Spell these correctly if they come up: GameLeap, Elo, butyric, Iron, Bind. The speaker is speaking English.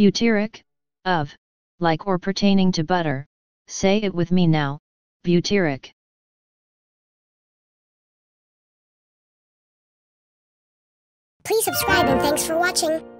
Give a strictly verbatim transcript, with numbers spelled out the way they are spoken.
Butyric, of, like or pertaining to butter, say it with me now, butyric. Please subscribe and thanks for watching.